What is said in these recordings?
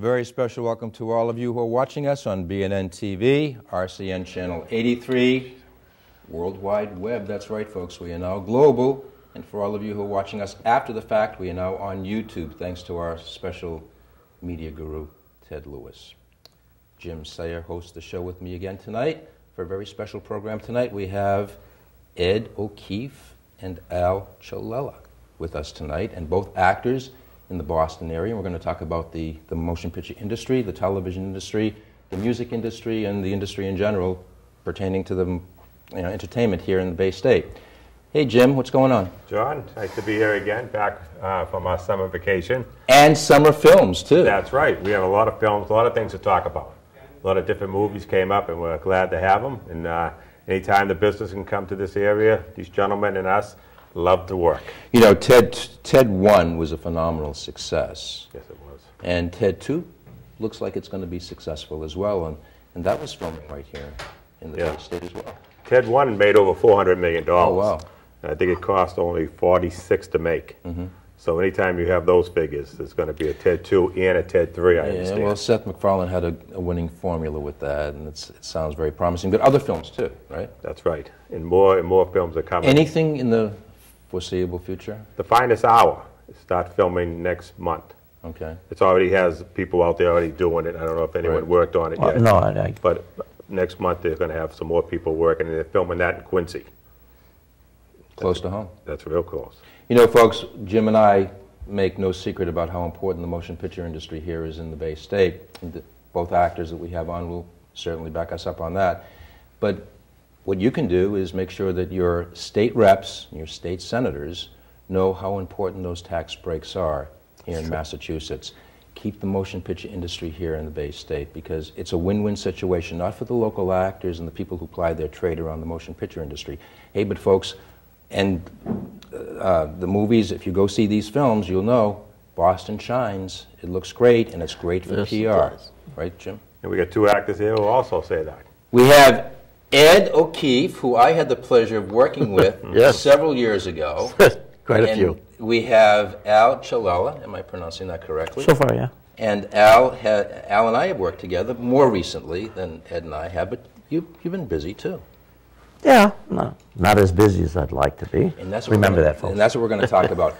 very special welcome to all of you who are watching us on BNN TV, RCN Channel 83, World Wide Web. That's right, folks. We are now global. And for all of you who are watching us after the fact, we are now on YouTube, thanks to our special media guru, Ted Lewis. Jim Sayer hosts the show with me again tonight. For a very special program tonight, we have Ed O'Keefe and Al Cialella with us tonight, and both actors in the Boston area. We're going to talk about the motion picture industry, the television industry, the music industry, and the industry in general pertaining to the entertainment here in the Bay State. Hey, Jim, what's going on? John, nice to be here again, back from our summer vacation. And summer films, too. That's right. We have a lot of films, a lot of things to talk about. A lot of different movies came up, and we're glad to have them. And anytime the business can come to this area, these gentlemen and us love to work. You know, Ted 1 was a phenomenal success. Yes, it was. And Ted 2 looks like it's going to be successful as well. And that was filmed right here in the Bay State as well. Ted 1 made over $400 million. Oh, wow. And I think it cost only 46 to make. Mm-hmm. So anytime you have those figures, there's going to be a Ted 2 and a Ted 3, I understand. Yeah, well, Seth MacFarlane had a winning formula with that, and it sounds very promising. But other films, too, right? That's right. And more films are coming. Anything in the foreseeable future? The Finest Hour. Start filming next month. Okay. It already has people out there already doing it. I don't know if anyone worked on it yet. No, but next month they're going to have some more people working, and they're filming that in Quincy. Close to home. That's real close. You know, folks, Jim and I make no secret about how important the motion picture industry here is in the Bay State. Both actors that we have on will certainly back us up on that. But what you can do is make sure that your state reps, your state senators, know how important those tax breaks are here in Massachusetts. Keep the motion picture industry here in the Bay State, because it's a win-win situation, not for the local actors and the people who ply their trade around the motion picture industry. Hey, but folks, the movies, if you go see these films, you'll know Boston shines. It looks great, and it's great for PR. Right, Jim? And we got two actors here who also say that. We have Ed O'Keefe, who I had the pleasure of working with several years ago. Quite a few. We have Al Cialella. Am I pronouncing that correctly? So far, yeah. And Al and I have worked together more recently than Ed and I have, but you've been busy, too. Yeah, no, not as busy as I'd like to be. And that's Remember that, folks. And that's what we're going to talk about.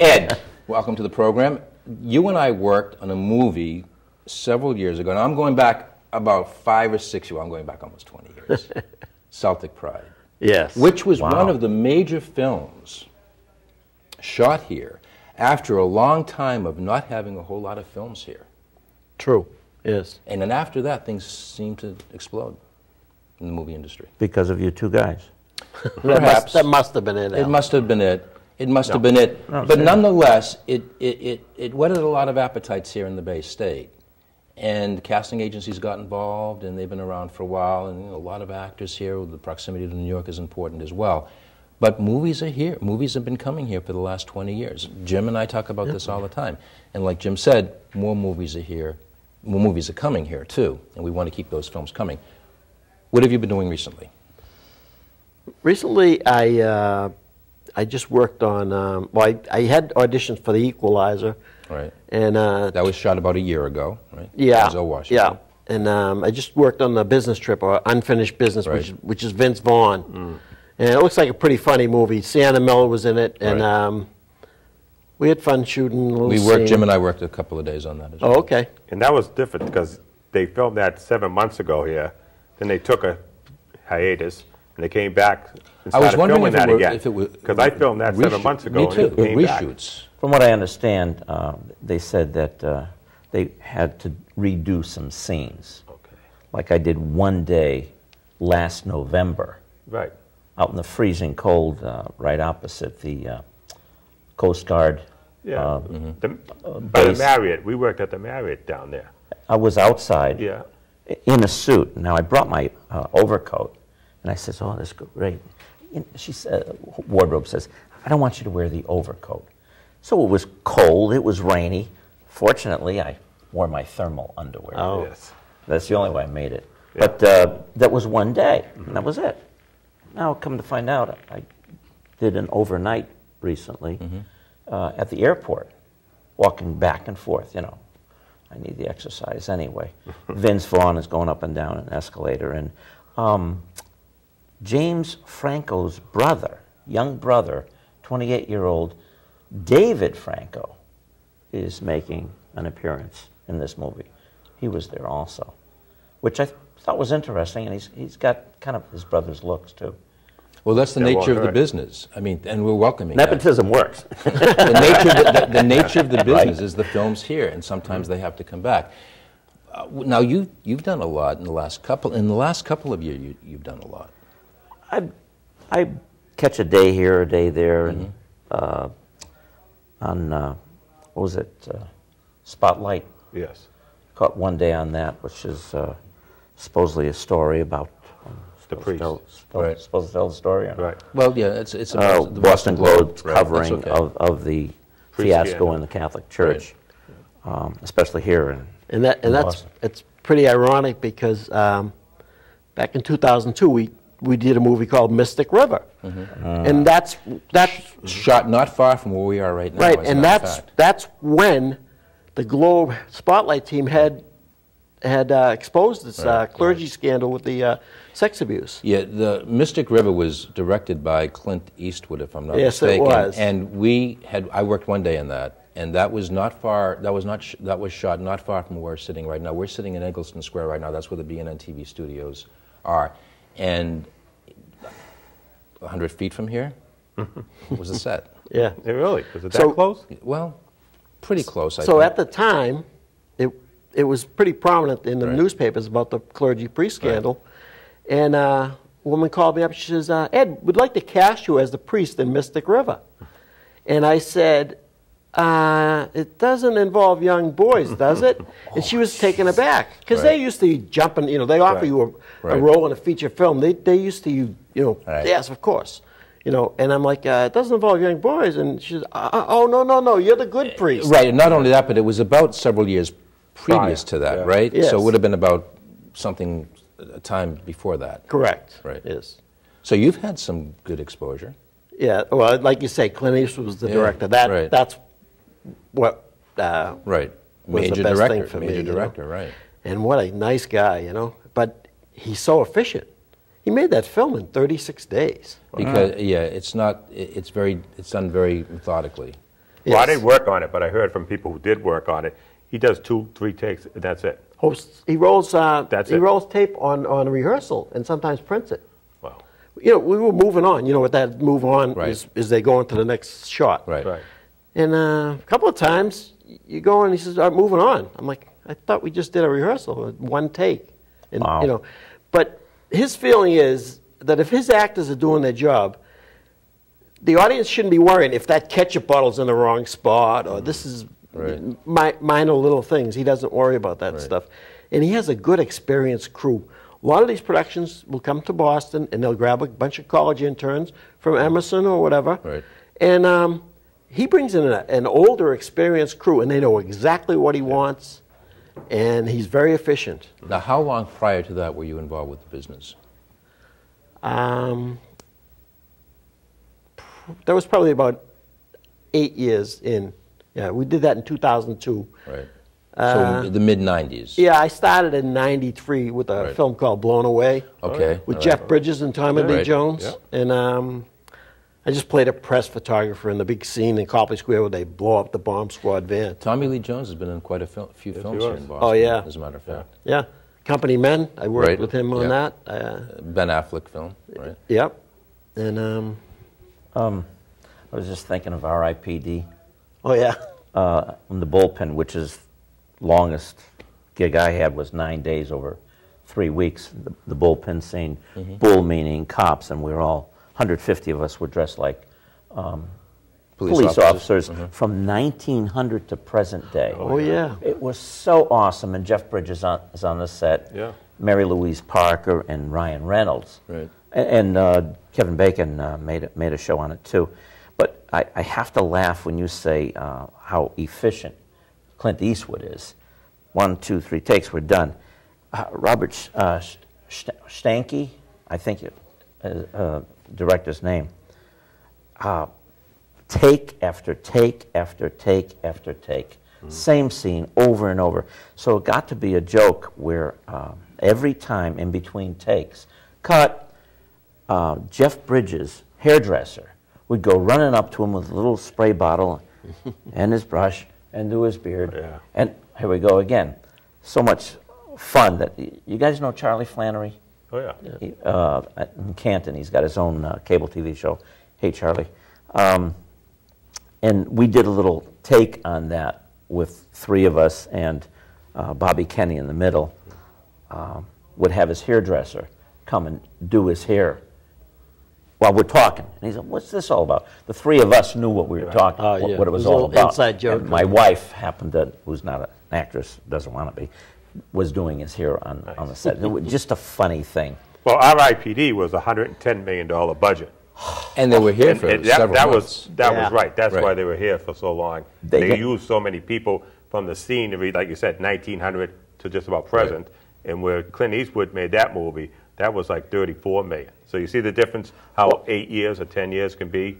Ed, welcome to the program. You and I worked on a movie several years ago, and I'm going back about 5 or 6 years. Well, I'm going back almost 20 years. Celtic Pride. Yes. Which was one of the major films shot here after a long time of not having a whole lot of films here. True. Yes. And then after that, things seemed to explode in the movie industry. Because of you two guys. Perhaps. That must have been it. It must have been it. It must have been it. But nonetheless, it whetted a lot of appetites here in the Bay State. And casting agencies got involved, and they've been around for a while, and a lot of actors here. The proximity to New York is important as well. But movies are here. Movies have been coming here for the last 20 years. Jim and I talk about this all the time. And like Jim said, more movies are here. More movies are coming here, too. And we want to keep those films coming. What have you been doing recently? Recently, I just worked on, well, I had auditions for The Equalizer. Right. And, that was shot about a year ago, right? Yeah. Denzel Washington. Yeah. And I just worked on The Business Trip, or Unfinished Business, which is Vince Vaughn. Mm. And it looks like a pretty funny movie. Sienna Miller was in it, and we had fun shooting a little scene. Jim and I worked a couple of days on that as well. Oh, okay. And that was different, because they filmed that 7 months ago here. Then they took a hiatus, and they came back and started filming that again. Because I filmed that 7 months ago. Me too. And it reshoots. From what I understand, they said that they had to redo some scenes. Okay. Like I did one day last November. Right. Out in the freezing cold, right opposite the Coast Guard. Yeah. By the Marriott. We worked at the Marriott down there. I was outside. Yeah. In a suit. Now, I brought my overcoat, and I said, oh, this is great. And she said, wardrobe says, I don't want you to wear the overcoat. So it was cold, it was rainy. Fortunately, I wore my thermal underwear. Oh, yes. That's the only way I made it. Yeah. But that was one day, and that was it. Now, come to find out, I did an overnight recently at the airport, walking back and forth, you know. I need the exercise anyway. Vince Vaughn is going up and down an escalator. And James Franco's brother, young brother, 28-year-old David Franco, is making an appearance in this movie. He was there also, which I thought was interesting. And he's got kind of his brother's looks, too. Well, that's the nature of the business. I mean, and we're welcoming nepotism works. The nature of the business is the film's here, and sometimes they have to come back. Now, you've done a lot in the last couple of years. You've done a lot. I catch a day here, a day there, and on what was it, Spotlight? Yes. Caught one day on that, which is supposedly a story about. The priest. Supposed to tell the story. Right. Well, yeah, it's about the Boston Globe's covering of the fiasco in the Catholic Church, especially here in Boston. It's pretty ironic because back in 2002 we did a movie called Mystic River, and that's shot not far from where we are right now. Right, and that's when the Globe Spotlight team had exposed this clergy scandal with the sex abuse. Yeah, the Mystic River was directed by Clint Eastwood, if I'm not mistaken. Yes, it was. And I worked one day on that, and that was not far. That was shot not far from where we're sitting right now. We're sitting in Eggleston Square right now. That's where the BNN TV studios are, and 100 feet from here was the set. Yeah, really. Was it that close? Well, pretty close. I think. At the time, it was pretty prominent in the newspapers about the clergy priest scandal. And a woman called me up. She says, Ed, we'd like to cast you as the priest in Mystic River. And I said, it doesn't involve young boys, does it? And she was taken aback. Because they used to jump in, you know, they offer you a role in a feature film. They used to, you know, yes, of course. You know, and I'm like, it doesn't involve young boys. And she says, oh, no, no, no, you're the good priest. Right, and not only that, but it was about several years previous to that, right? Yes. So it would have been about something, a time before that. Correct. Right. Yes. So you've had some good exposure. Yeah. Well, like you say, Clint Eastwood was the director. That's what was major the best director, thing for major me. Major director, you know? Right. And what a nice guy, you know. But he's so efficient. He made that film in 36 days. Because it's not. It's done very methodically. Yes. Well, I didn't work on it, but I heard from people who did work on it. He does 2-3 takes, and that's it. He rolls. He rolls tape on rehearsal, and sometimes prints it. Wow. You know, we were moving on. You know what that move on is they go into the next shot. Right. And a couple of times you go and he says, "I'm moving on." I'm like, "I thought we just did a rehearsal, one take." And, wow. You know, but his feeling is that if his actors are doing their job, the audience shouldn't be worrying if that ketchup bottle's in the wrong spot or this is. Minor little things. He doesn't worry about that stuff. And he has a good, experienced crew. A lot of these productions will come to Boston, and they'll grab a bunch of college interns from Emerson or whatever. And he brings in an older, experienced crew, and they know exactly what he wants, and he's very efficient. Now, how long prior to that were you involved with the business? That was probably about 8 years in. Yeah, we did that in 2002. Right. So the mid-90s. Yeah, I started in 93 with a film called Blown Away. Okay. With Jeff Bridges and Tommy Lee Jones. Yeah. And I just played a press photographer in the big scene in Copley Square where they blow up the bomb squad van. Tommy Lee Jones has been in quite a few films here in Boston. Oh, yeah. As a matter of fact. Yeah. Company Men. I worked with him on that. Ben Affleck film. Right. Yep. And I was just thinking of R.I.P.D. Oh, yeah. In the bullpen, which is longest gig I had, was 9 days over 3 weeks, the bullpen scene, bull meaning cops, and we were all, 150 of us were dressed like police officers from 1900 to present day. Oh, yeah. It was so awesome, and Jeff Bridges is on the set, Mary Louise Parker and Ryan Reynolds, and Kevin Bacon made a show on it, too. But I have to laugh when you say how efficient Clint Eastwood is. 1, 2, 3 takes, we're done. Robert Stanky, I think it director's name, take after take after take after take. Same scene over and over. So it got to be a joke where every time in between takes, cut, Jeff Bridges, hairdresser, would go running up to him with a little spray bottle and his brush and do his beard. Yeah. And here we go again. So much fun that you guys know Charlie Flannery? Oh, yeah. In Canton, he's got his own cable TV show. Hey, Charlie. And we did a little take on that with three of us, and Bobby Kenny in the middle would have his hairdresser come and do his hair while we're talking. And he's like, what's this all about? The three of us knew what we were talking about, what it was all about. Inside joke. And my wife happened to, who's not an actress, doesn't want to be, was doing his hair on the set. It was just a funny thing. Well, R.I.P.D. was a $110 million budget. And they were here for several months. That was right. That's right. Why they were here for so long. They used so many people from the scene, like you said, 1900 to just about present. Right. And where Clint Eastwood made that movie, that was like $34 million. So you see the difference, how 8 years or 10 years can be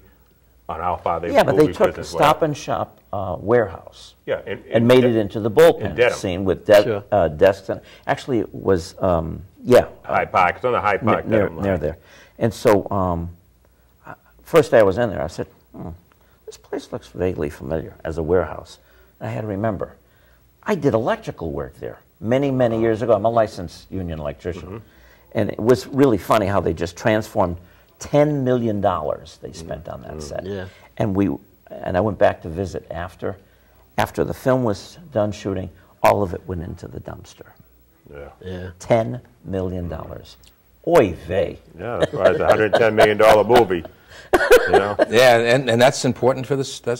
on how far they but they took a Stop and Shop warehouse and made it into the bullpen scene with desks. And actually, it was, High Park. It's on the High Park. Near there. And so... First day I was in there, I said, this place looks vaguely familiar as a warehouse. And I had to remember, I did electrical work there many, many years ago. I'm a licensed union electrician. And it was really funny how they just transformed $10 million they spent on that set. Yeah. And I went back to visit after the film was done shooting, all of it went into the dumpster. Yeah. $10 million. Oy vey. Yeah, that's right. It's a $110 million movie. You know? Yeah, and that's important for the state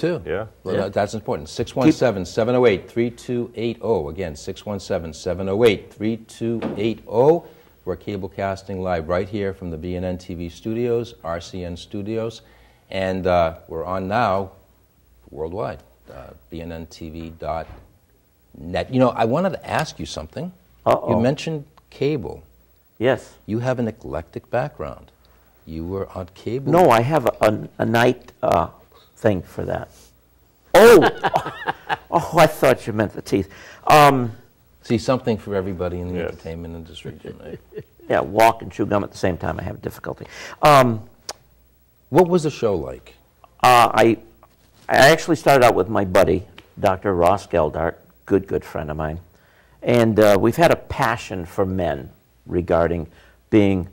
too. Yeah, that's important. 617-708-3280. Again, 617-708-3280. We're cable casting live right here from the BNN TV studios, RCN studios, and we're on now worldwide. BNNTV.net. You know, I wanted to ask you something. You mentioned cable. Yes. You have an eclectic background. You were on cable. No, I have a night thing for that. I thought you meant the teeth. See, something for everybody in the entertainment industry tonight. Yeah, walk and chew gum at the same time. I have difficulty. What was the show like? I actually started out with my buddy, Dr. Ross Geldart, good friend of mine. And we've had a passion for men regarding being...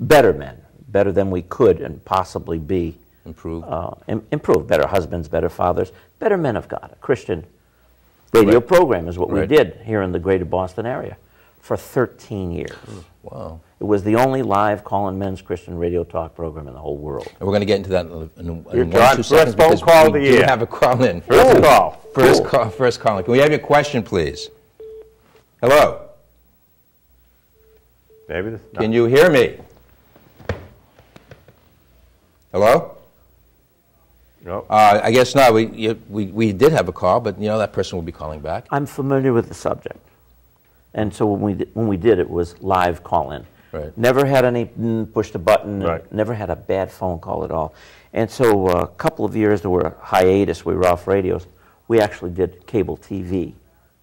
better men, better than we could and possibly be. Improve. Improve. Better husbands, better fathers, better men of God. A Christian radio program is what we did here in the greater Boston area for 13 years. Wow. It was the only live call-in men's Christian radio talk program in the whole world. And we're going to get into that in 1 or 2 seconds. First phone call of the year. We have a call-in. First call-in. Can we have your question, please? Hello? Can you hear me? Hello? No. I guess not. We did have a call, but you know that person will be calling back. I'm familiar with the subject, and so when we did, it was live call-in. Right. Never had any push the button. Right. Never had a bad phone call at all. And so a couple of years there were a hiatus. We were off radios. We actually did cable TV,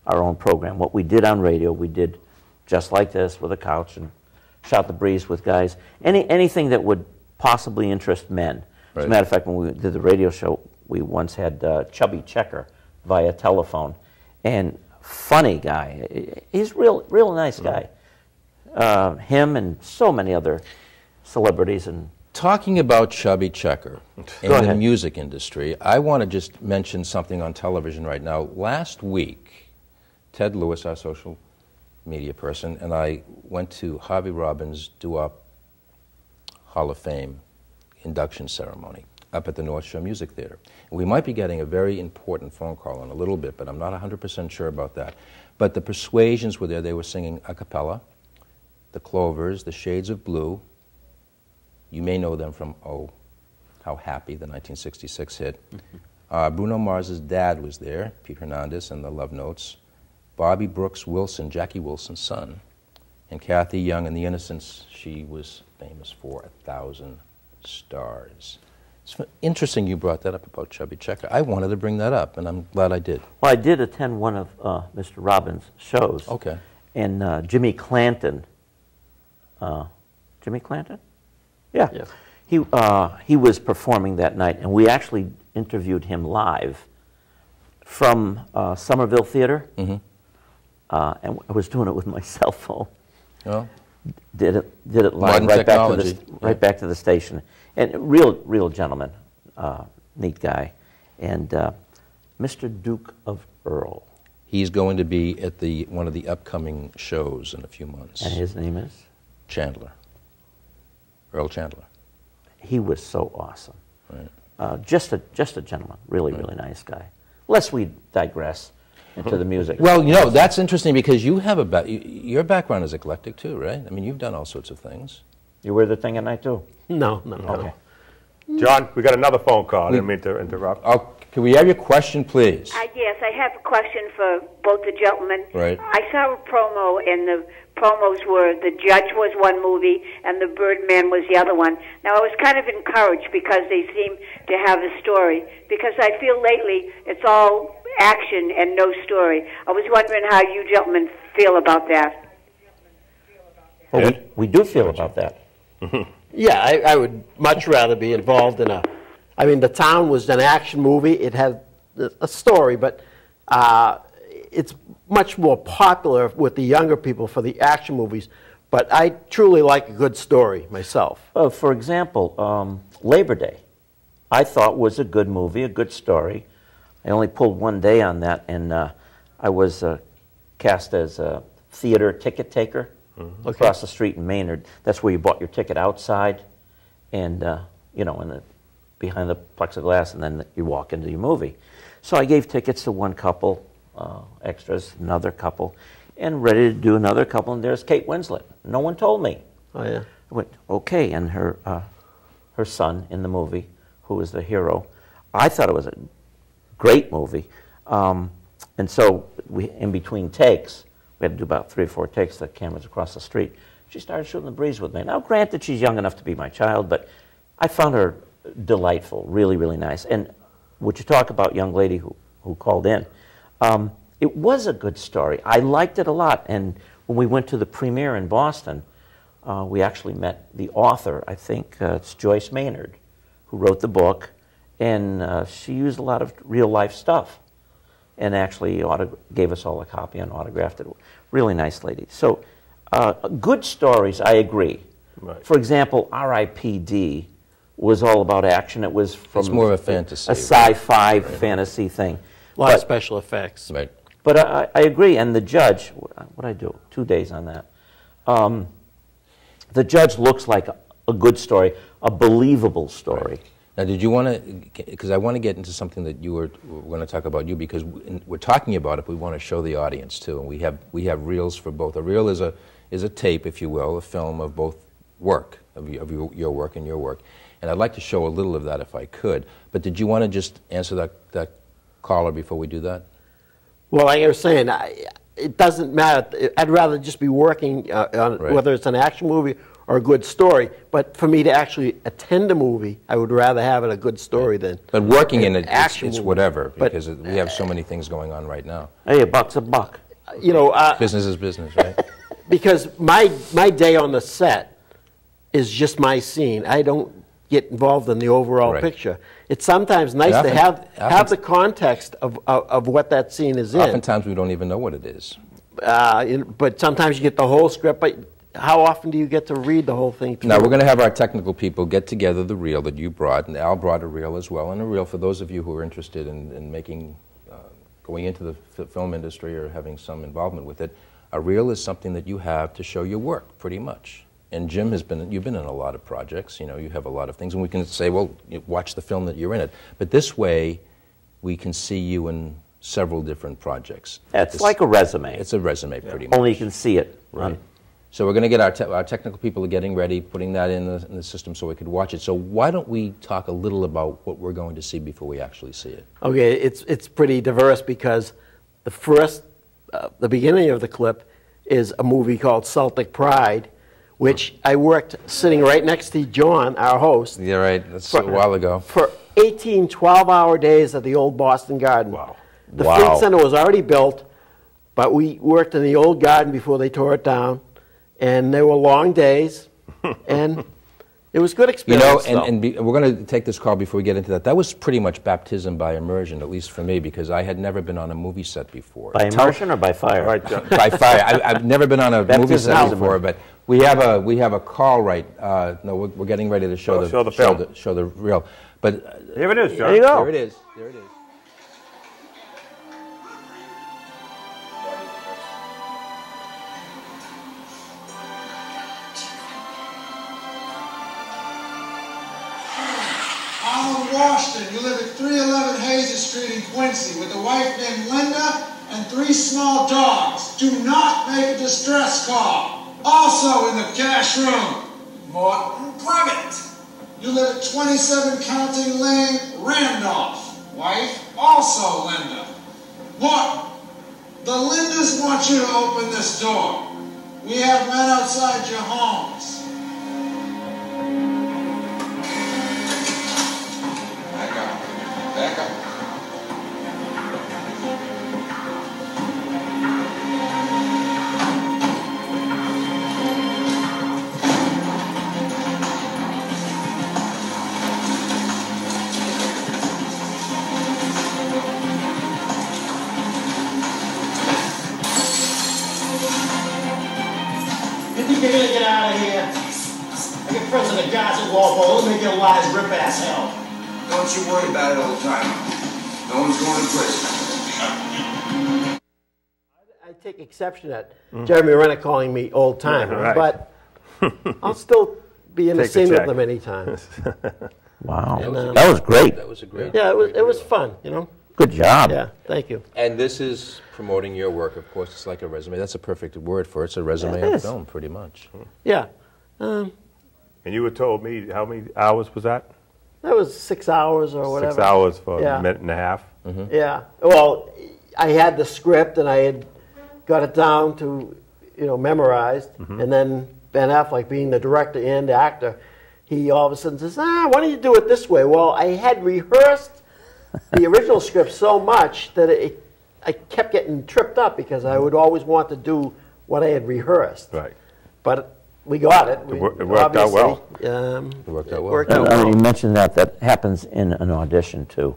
our own program. What we did on radio, we did just like this with a couch and shot the breeze with guys. Anything that would possibly interest men. As a matter of fact, when we did the radio show, we once had Chubby Checker via telephone. And funny guy. He's real nice guy. Him and so many other celebrities. And talking about Chubby Checker in the music industry, I want to just mention something on television right now. Last week, Ted Lewis, our social media person, and I went to Harvey Robbins' doo-wop Hall of Fame induction ceremony up at the North Shore Music Theater. We might be getting a very important phone call in a little bit, but I'm not 100% sure about that. But the Persuasions were there. They were singing a cappella, the Clovers, the Shades of Blue. You may know them from Oh, How Happy, the 1966 hit. Bruno Mars' dad was there, Pete Hernandez and the Love Notes, Bobby Brooks Wilson, Jackie Wilson's son, and Kathy Young and the Innocents. She was famous for 1,000 Stars. It's interesting you brought that up about Chubby Checker. I wanted to bring that up, and I'm glad I did. Well, I did attend one of Mr. Robbins' shows. Okay. And Jimmy Clanton. Jimmy Clanton? Yeah. Yes. He was performing that night, and we actually interviewed him live from Somerville Theater. Mm-hmm. And I was doing it with my cell phone. Oh. Did it live right back to the station. And real gentleman, neat guy, and Mr. Duke of Earl. He's going to be at one of the upcoming shows in a few months. And his name is Chandler. Earl Chandler. He was so awesome. Right. Just a gentleman, really nice guy. Lest we digress into the music. Well, you know, that's interesting because you have your background is eclectic too, right? I mean, you've done all sorts of things. You wear the thing at night too? No. Okay. John, we got another phone call. I didn't mean to interrupt. Can we have your question, please? Yes, I have a question for both the gentlemen. Right. I saw a promo, and the promos were The Judge was one movie and The Birdman was the other one. Now, I was kind of encouraged because they seem to have a story, because I feel lately it's all action and no story. I was wondering how you gentlemen feel about that. Well, we do feel about that. Yeah, I would much rather be involved in I mean, The Town was an action movie. It had a story, but it's much more popular with the younger people for the action movies. But I truly like a good story myself. For example, Labor Day, I thought was a good movie, a good story. I only pulled one day on that, and I was cast as a theater ticket taker. Mm-hmm. Across the street in Maynard, that's where you bought your ticket outside, and you know, behind the plexiglass, and then you walk into your movie. So I gave tickets to one couple, extras, another couple, and ready to do another couple. And there's Kate Winslet. No one told me. Oh yeah. I went, okay, and her son in the movie, who was the hero. I thought it was a great movie, and so in between takes. We had to do about 3 or 4 takes. The camera's across the street. She started shooting the breeze with me. Now, granted, she's young enough to be my child, but I found her delightful, really nice. And what you talk about, young lady who called in, it was a good story. I liked it a lot. And when we went to the premiere in Boston, we actually met the author. I think it's Joyce Maynard, who wrote the book. And she used a lot of real-life stuff. And actually gave us all a copy and autographed it. Really nice lady. So good stories, I agree. Right. For example, R.I.P.D. was all about action. It was from it's more of a fantasy, a sci-fi fantasy thing. A lot of special effects. Right. But I agree. And The Judge, what I do? 2 days on that. The Judge looks like a good story, a believable story. Right. Now, did you want to, because I want to get into something that you were going to talk about you, because we're talking about it, but we want to show the audience, too. And we have reels for both. A reel is a tape, if you will, a film of both work, of your work and your work. And I'd like to show a little of that if I could. But did you want to just answer that caller before we do that? Well, like I was saying, it doesn't matter. I'd rather just be working on whether it's an action movie or a good story, but for me to actually attend a movie, I would rather have it a good story than. But working in it, it's whatever, because we have so many things going on right now. Hey, a buck's a buck. You know, business is business, right? Because my day on the set is just my scene. I don't get involved in the overall picture. It's sometimes nice to have the context of what that scene is in. Oftentimes we don't even know what it is. But sometimes you get the whole script. But how often do you get to read the whole thing through? Now, we're going to have our technical people get together the reel that you brought, and Al brought a reel as well, and a reel for those of you who are interested in making, going into the film industry or having some involvement with it. A reel is something that you have to show your work, pretty much. And Jim you've been in a lot of projects, you know, you have a lot of things, and we can say, well, watch the film that you're in it. But this way, we can see you in several different projects. It's like a resume. It's a resume, pretty much. Only you can see it. Right. So we're going to get our technical people are getting ready, putting that in the system so we could watch it. So why don't we talk a little about what we're going to see before we actually see it? Okay, it's pretty diverse because the first, the beginning of the clip is a movie called Celtic Pride, which I worked sitting right next to John, our host. Yeah, right. That's a while ago. For 18 12-hour days at the old Boston Garden. Wow. The Food Center was already built, but we worked in the old garden before they tore it down, and they were long days, and it was good experience. You know, and we're going to take this call before we get into that. That was pretty much baptism by immersion, at least for me, because I had never been on a movie set before. By immersion or by fire? By fire. I've never been on a movie set before, but we have a call no, we're getting ready to show show the reel. But here it is, John. There you go. There it is. There it is. Washington, you live at 311 Hayes Street in Quincy with a wife named Linda and 3 small dogs. Do not make a distress call. Also in the cash room, Martin Clement. You live at 27 County Lane, Randolph. Wife, also Linda. Martin, the Lindas want you to open this door. We have men outside your homes. Back up. You think you're gonna get out of here? Like a president of Gaza, Walpole, make your lives rip ass hell. Don't you worry about it all the time. No one's going to prison. I take exception at Jeremy Renner calling me old timer, but I'll still be in the scene with them anytime. Wow. And, that was great. That was a great. Yeah, it was fun, you know. Good job. Yeah, thank you. And this is promoting your work, of course. It's like a resume. That's a perfect word for it. It's a resume of film, pretty much. Yeah. And you were told me, how many hours was that? That was 6 hours or whatever. 6 hours for a minute and a half. Mm-hmm. Yeah. Well, I had the script and I had got it down to, you know, memorized. Mm-hmm. And then Ben Affleck, being the director and actor, he all of a sudden says, why don't you do it this way? Well, I had rehearsed the original script so much that I kept getting tripped up because I would always want to do what I had rehearsed. Right. But we got it. It worked out well. It worked out well. You mentioned that happens in an audition too.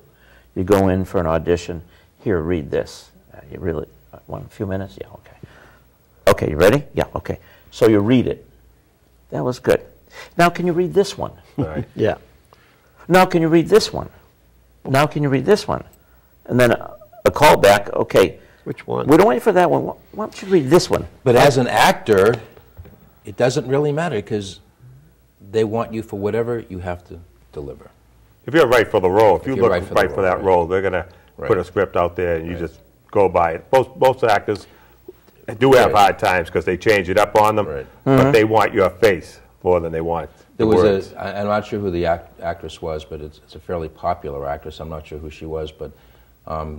You go in for an audition. Here, read this. You really want a few minutes? Yeah, okay. Okay, you ready? Yeah, okay. So you read it. That was good. Now can you read this one? Right. Yeah. Now can you read this one? Now can you read this one? And then a callback. Okay. Which one? We don't wait for that one. Why don't you read this one? But as an actor, it doesn't really matter because they want you for whatever you have to deliver. If you're right for the role, if you look right for that role, they're going to put a script out there and you just go by it. Most actors do have hard times because they change it up on them, but they want your face more than they want the words. There was a, I'm not sure who the actress was, but it's a fairly popular actress. I'm not sure who she was, but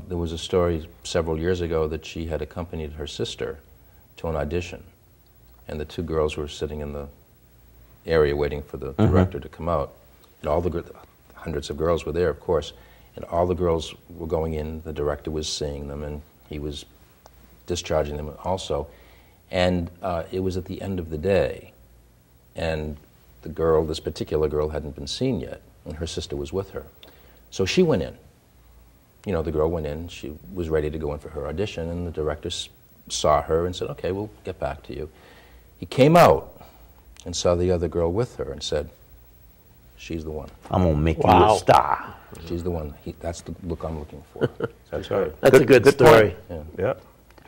there was a story several years ago that she had accompanied her sister to an audition. And the two girls were sitting in the area waiting for the director to come out. And all the hundreds of girls were there, of course. And all the girls were going in. The director was seeing them, and he was discharging them also. And it was at the end of the day. And the girl, this particular girl, hadn't been seen yet. And her sister was with her. So she went in. You know, the girl went in. She was ready to go in for her audition. And the director saw her and said, okay, we'll get back to you. He came out and saw the other girl with her and said, she's the one. I'm going to make you a star. She's the one. That's the look I'm looking for. That's right. That's a good story. Yeah. Yeah.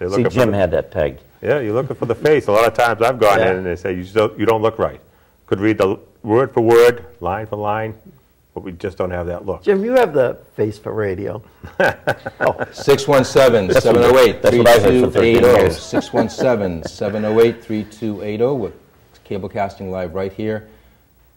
See, Jim had that pegged. Yeah, you're looking for the face. A lot of times I've gone in and they say, you don't look right. Could read the word for word, line for line, but we just don't have that look. Jim, you have the face for radio. 617-708-3280. 617-708-3280. With cable casting live right here.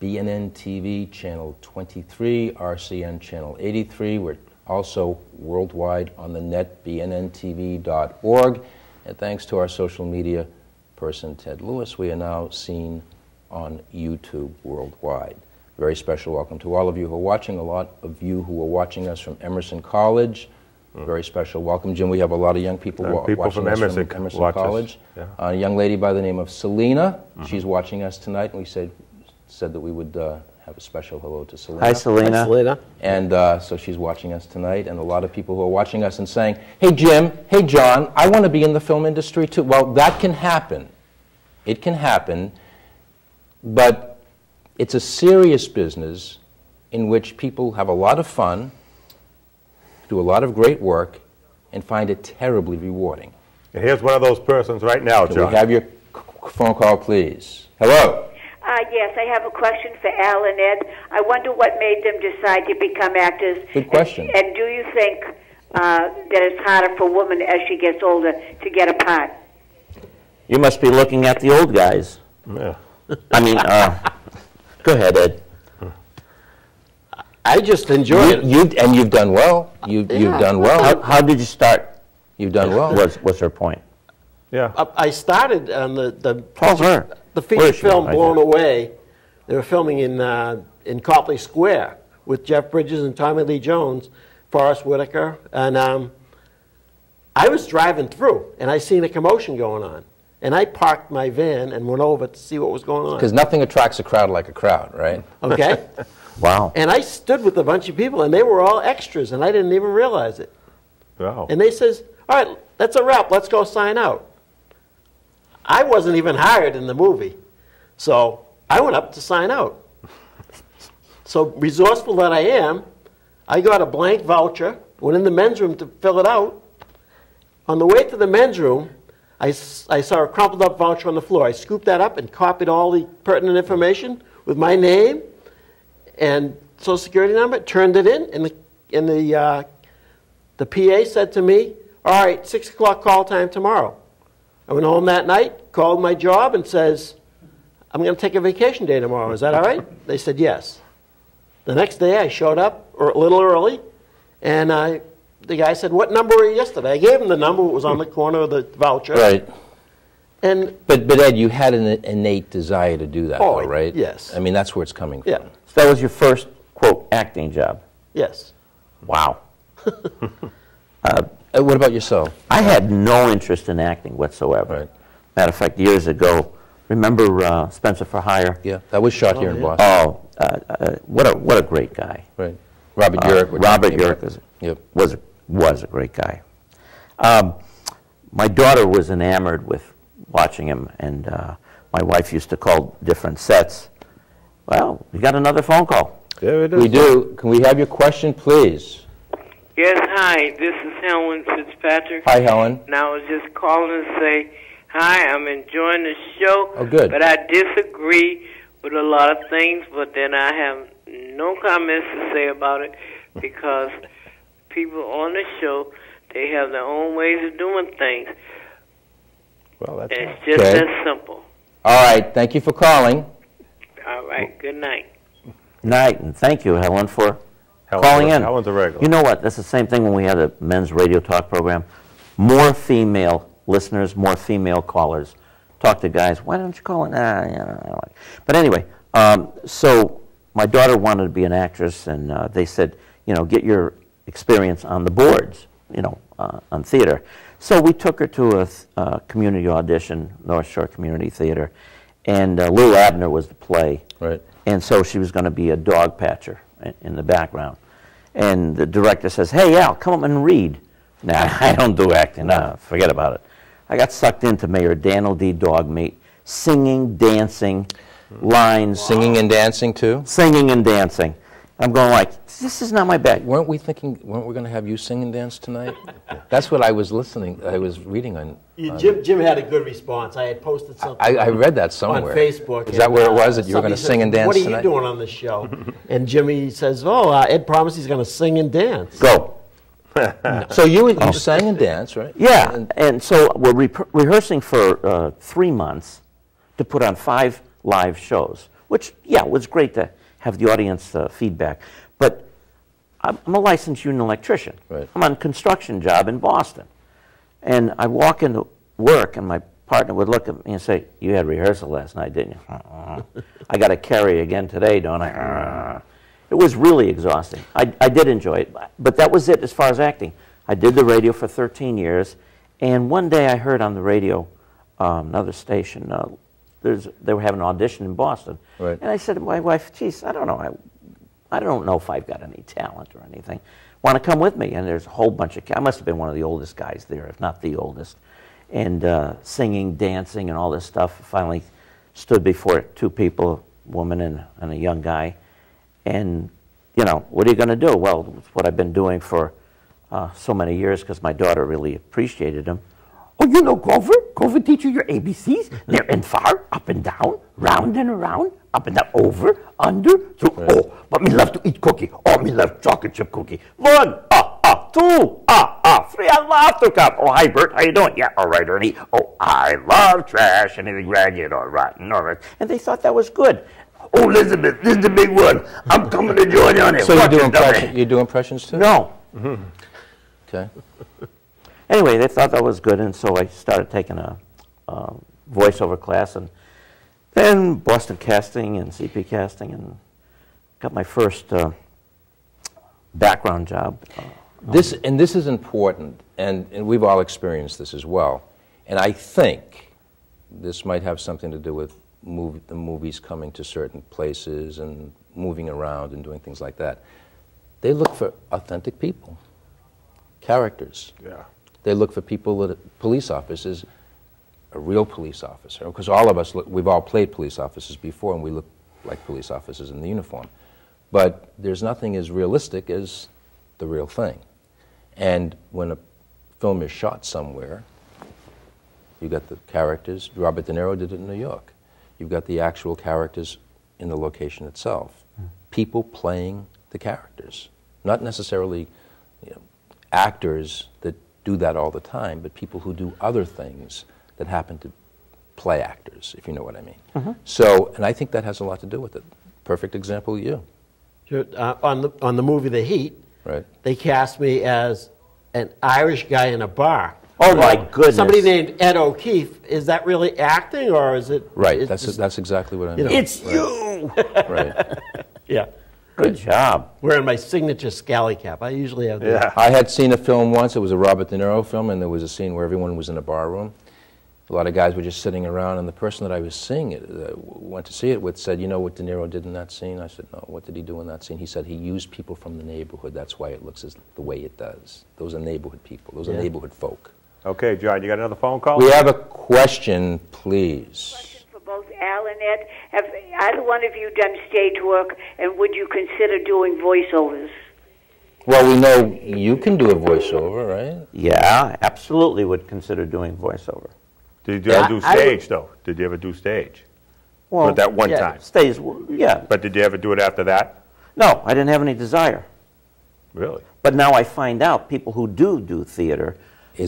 BNN TV, Channel 23. RCN, Channel 83. We're also worldwide on the net, bnntv.org. And thanks to our social media person, Ted Lewis, we are now seen on YouTube worldwide. Very special welcome to all of you who are watching, a lot of you who are watching us from Emerson College. Very special welcome. Jim, we have a lot of young people, watching from Emerson, us from Emerson College. Yeah. A young lady by the name of Selena, she's watching us tonight, and we said that we would have a special hello to Selena. Hi, Selena. Hi, Selena. And so she's watching us tonight, and a lot of people who are watching us and saying, hey, Jim, hey, John, I want to be in the film industry too. Well, that can happen. It can happen, but it's a serious business in which people have a lot of fun, do a lot of great work, and find it terribly rewarding. And here's one of those persons right now, John. Can we have your phone call, please? Hello. Yes, I have a question for Al and Ed. I wonder what made them decide to become actors. Good question. And do you think that it's harder for women as she gets older to get a part? You must be looking at the old guys. Yeah. I mean, go ahead, Ed. I just enjoy it. And you've done well. You've done well. How did you start? You've done well. What's her point? Yeah. I started on the feature film Blown Away. They were filming in Copley Square with Jeff Bridges and Tommy Lee Jones, Forrest Whitaker, and I was driving through and I seen a commotion going on. And I parked my van and went over to see what was going on. Because nothing attracts a crowd like a crowd, right? Okay. Wow. And I stood with a bunch of people, and they were all extras, and I didn't even realize it. Wow. And they says, all right, that's a wrap. Let's go sign out. I wasn't even hired in the movie. So I went up to sign out. So resourceful that I am, I got a blank voucher, went in the men's room to fill it out. On the way to the men's room, I saw a crumpled up voucher on the floor. I scooped that up and copied all the pertinent information with my name and Social Security number, turned it in, and the PA said to me, all right, 6 o'clock call time tomorrow. I went home that night, called my job, and says, I'm going to take a vacation day tomorrow. Is that all right? They said yes. The next day, I showed up a little early, and the guy said, what number were you yesterday? I gave him the number. It was on the corner of the voucher. Right. And but Ed, you had an innate desire to do that, though, right? Yes. I mean, that's where it's coming from. Yeah. So that was your first, quote, acting job? Yes. Wow. What about yourself? I had no interest in acting whatsoever. Right. Matter of fact, years ago, remember Spencer for Hire? Yeah, that was shot here in Boston. Oh, what a great guy. Right. Robert Urich. Robert Urich was a great guy. My daughter was enamored with watching him, and my wife used to call different sets. Well, we got another phone call. There it is. We do. Can we have your question, please? Yes, hi. This is Helen Fitzpatrick. Hi, Helen. And I was just calling to say, hi, I'm enjoying the show. Oh, good. But I disagree with a lot of things, but then I have no comments to say about it because people on the show, they have their own ways of doing things. Well, that's it's just that simple. All right. Thank you for calling. All right. Good night. Night, and thank you, Helen, for calling in. Helen's a regular. You know what? That's the same thing when we had a men's radio talk program. More female listeners, more female callers. Talk to guys. Why don't you call in? Nah, you know, I don't like. But anyway, so my daughter wanted to be an actress, and they said, you know, get your experience on the boards, you know, on theater. So we took her to a community audition, North Shore Community Theater, and Lou Abner was the play. Right. And so she was going to be a dog patcher in the background. And the director says, hey, Al, come up and read. Nah, I don't do acting. Nah, forget about it. I got sucked into Mayor Daniel D. Dogmeat, singing, dancing, lines. Wow. Singing and dancing, too? Singing and dancing. I'm going like, this is not my bag. Weren't we going to have you sing and dance tonight? That's what I was reading on. Jim had a good response. I had posted something. I read that somewhere. On Facebook. Is that where it was, that you were going to sing and dance tonight? What are you doing on the show? And Jimmy says, oh, Ed promised he's going to sing and dance. Go. So you sang and danced, right? Yeah. And so we're rehearsing for 3 months to put on 5 live shows, which, yeah, was great to have the audience feedback. But I'm a licensed union electrician. Right. I'm on a construction job in Boston. And I walk into work, and my partner would look at me and say, you had rehearsal last night, didn't you? I got to carry again today, don't I? It was really exhausting. I did enjoy it, but that was it as far as acting. I did the radio for 13 years, and one day I heard on the radio, another station, they were having an audition in Boston. Right. And I said to my wife, geez, I don't know. I don't know if I've got any talent or anything. Want to come with me? And there's a whole bunch of kids. I must have been one of the oldest guys there, if not the oldest. And singing, dancing, and all this stuff. Finally stood before two people, a woman and a young guy. And, you know, what are you going to do? Well, it's what I've been doing for so many years because my daughter really appreciated him. Oh, you know Grover? Grover teaches your ABCs. Near and far, up and down, round and around, up and down, over, under, through. Right. Oh, but me love to eat cookie. Oh, me love chocolate chip cookie. One, two, three, I love to come. Oh, hi, Bert, how you doing? Yeah, all right, Ernie. Oh, I love trash, anything ragged or rotten or... And they thought that was good. Oh, Elizabeth, this is the big one. I'm coming to join you on it. So you do impressions too? No. Mm-hmm. Okay. Anyway, they thought that was good, and so I started taking a voiceover class, and then Boston Casting and CP Casting, and got my first background job. This is important, and we've all experienced this as well. And I think this might have something to do with the movies coming to certain places and moving around and doing things like that. They look for authentic people, characters. Yeah. They look for people that police officers, a real police officer, because all of us, we've all played police officers before, and we look like police officers in the uniform. But there's nothing as realistic as the real thing. And when a film is shot somewhere, you got the characters. Robert De Niro did it in New York. You've got the actual characters in the location itself. People playing the characters. Not necessarily, you know, actors that do that all the time, but people who do other things that happen to play actors, if you know what I mean. Mm-hmm. So, and I think that has a lot to do with it. Perfect example, you. On the movie The Heat, right. They cast me as an Irish guy in a bar. Oh, my goodness. Somebody named Ed O'Keefe. Is that really acting, or is it... Right, that's exactly what I mean. You know, it's right. You! Right. Yeah. Good job. Wearing my signature scally cap. I usually have that. Yeah. I had seen a film once. It was a Robert De Niro film, and there was a scene where everyone was in a bar room. A lot of guys were just sitting around, and the person that I was seeing it, went to see it with, said, you know what De Niro did in that scene? I said, no, what did he do in that scene? He said, he used people from the neighborhood. That's why it looks as the way it does. Those are neighborhood people. Those are neighborhood folk. Okay, John, you got another phone call? We have a question, please. Question for both Al and Ed. Have either one of you done stage work, and would you consider doing voiceovers? Well, we know you can do a voiceover, right? Yeah, absolutely would consider doing voiceover. Did you ever do stage, though? Did you ever do stage? Well, that one time. Stage, yeah. But did you ever do it after that? No, I didn't have any desire. Really? But now I find out people who do theater...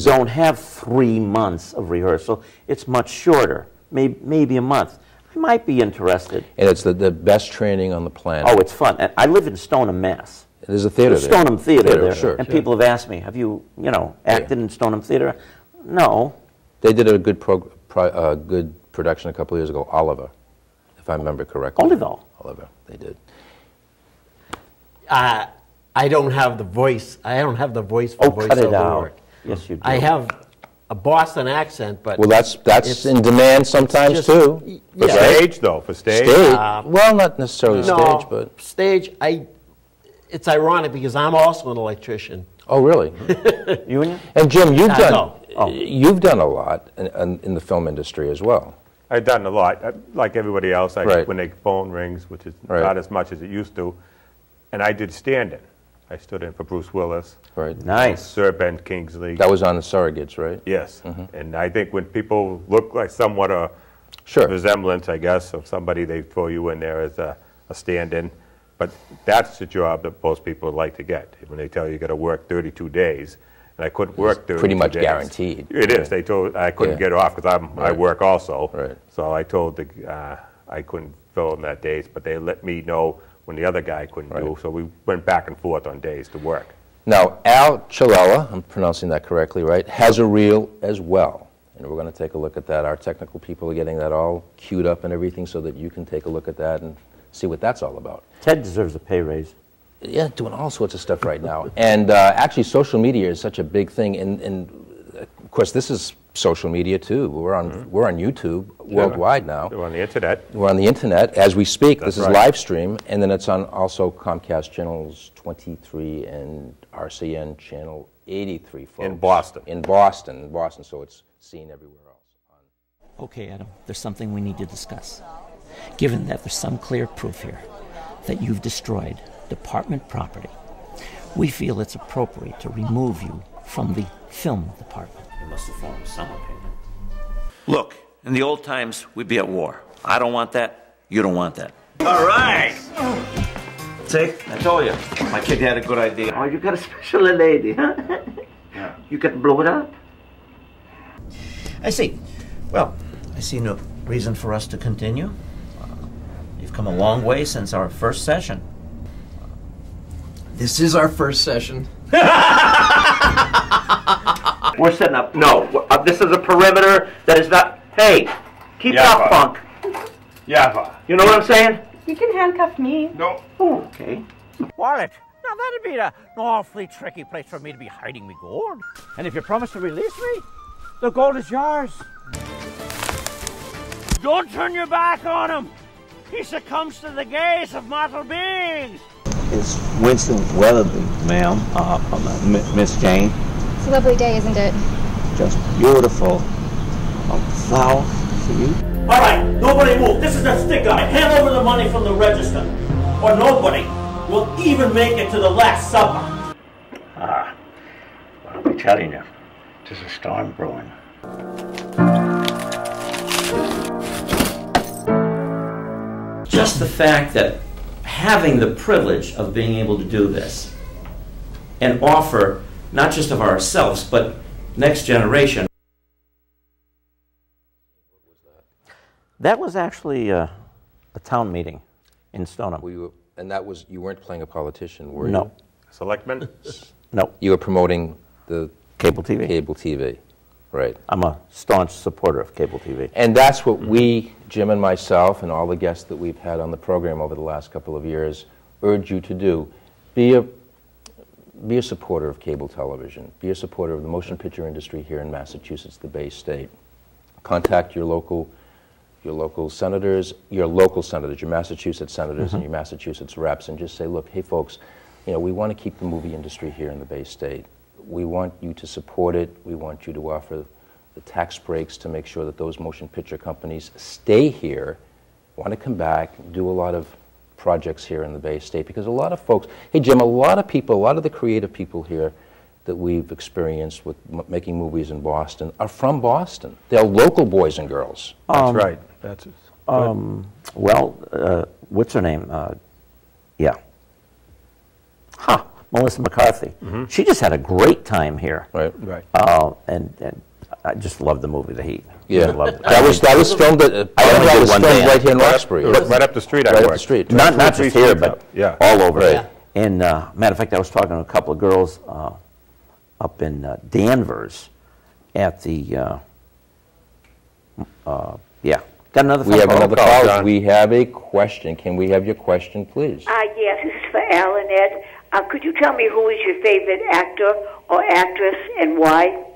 don't have 3 months of rehearsal. It's much shorter, maybe a month. I might be interested. And it's the best training on the planet. Oh, it's fun. And I live in Stoneham, Mass. There's a theater there. Stoneham Theater there. Sure, and people have asked me, have you, you know, acted in Stoneham Theater? No. They did a good production a couple of years ago, Oliver, if I remember correctly. Oliver. Oliver, they did. I don't have the voice. I don't have the voice for voiceover work. Oh, cut it out. Yes, you do. I have a Boston accent, but... Well, that's in demand sometimes, too. Yeah. For stage, though, for stage. Well, not necessarily stage, but... stage, it's ironic because I'm also an electrician. Oh, really? You and you? And, Jim, you've done a lot in the film industry as well. I've done a lot. Like everybody else, when the phone rings, which is not as much as it used to, and I did stand-in. I stood in for Bruce Willis. Right. Nice. Sir Ben Kingsley. That was on The Surrogates, right? Yes. Mm-hmm. And I think when people look like somewhat a resemblance, I guess, of somebody, they throw you in there as a stand-in. But that's the job that most people like to get. When they tell you you've got to work 32 days, and I couldn't work 32 days. Pretty much guaranteed. It is. They told I couldn't get off because I work also. Right. So I told I couldn't fill in that days, but they let me know when the other guy couldn't do, so we went back and forth on days to work. Now, Al Cialella, I'm pronouncing that correctly, right, has a reel as well. and we're going to take a look at that. Our technical people are getting that all queued up and everything so that you can take a look at that and see what that's all about. Ted deserves a pay raise. Yeah, doing all sorts of stuff right now. And actually, social media is such a big thing. And of course, this is social media, too. We're on, we're on YouTube worldwide now. We're on the Internet. We're on the Internet as we speak. That's this is live stream. And then it's on also Comcast Channels 23 and RCN Channel 83. Folks. In Boston. In Boston. So it's seen everywhere else. Okay, Adam, there's something we need to discuss. Given that there's some clear proof here that you've destroyed department property, we feel it's appropriate to remove you from the film department. You must have formed some opinion. Look, in the old times, we'd be at war. I don't want that. You don't want that. All right. See, I told you, my kid had a good idea. Oh, you got a special lady, huh? Yeah. You can blow it up. I see. Well, I see no reason for us to continue. You've come a long way since our first session. This is our first session. We're setting up. No, this is a perimeter that is not. Hey, keep that funk. Yeah. You know what I'm saying? You can handcuff me. No. Oh, okay. Wallet. Now that'd be an awfully tricky place for me to be hiding me gold. And if you promise to release me, the gold is yours. Don't turn your back on him. He succumbs to the gaze of mortal beings. It's Winston Weatherby, ma'am, Miss Jane. It's a lovely day, isn't it? Just beautiful. A flower for you. All right, nobody move. This is a stick guy. Hand over the money from the register, or nobody will even make it to the Last Supper. Ah, what am I telling you? There's a storm brewing. Just the fact that having the privilege of being able to do this and offer, not just of ourselves, but next generation. That was actually a town meeting in Stoneham. And that was, you weren't playing a politician, were you? No. Selectman? No. You were promoting the... Cable TV. Cable TV, right. I'm a staunch supporter of cable TV. And that's what we, Jim and myself, and all the guests that we've had on the program over the last couple of years, urge you to do. Be a supporter of cable television. Be a supporter of the motion picture industry here in Massachusetts, the Bay State. Contact your local senators, your Massachusetts senators and your Massachusetts reps, and just say, look, hey folks, you know, we want to keep the movie industry here in the Bay State. We want you to support it. We want you to offer the tax breaks to make sure that those motion picture companies stay here, want to come back, do a lot of projects here in the Bay State. Because a lot of folks, hey Jim, a lot of the creative people here that we've experienced with making movies in Boston are from Boston. They're local boys and girls. That's right. That's it. Well, what's her name? Melissa McCarthy. She just had a great time here. Right. And I just loved the movie, The Heat. Yeah, loved it. that was filmed right here in Roxbury. Right up the street. Right up the street. Not just here, but all over. Right. And matter of fact, I was talking to a couple of girls up in Danvers at the. Got another. We have another call. We have a question. Can we have your question, please? Yes, this is for Al and Ed. Could you tell me who is your favorite actor or actress and why?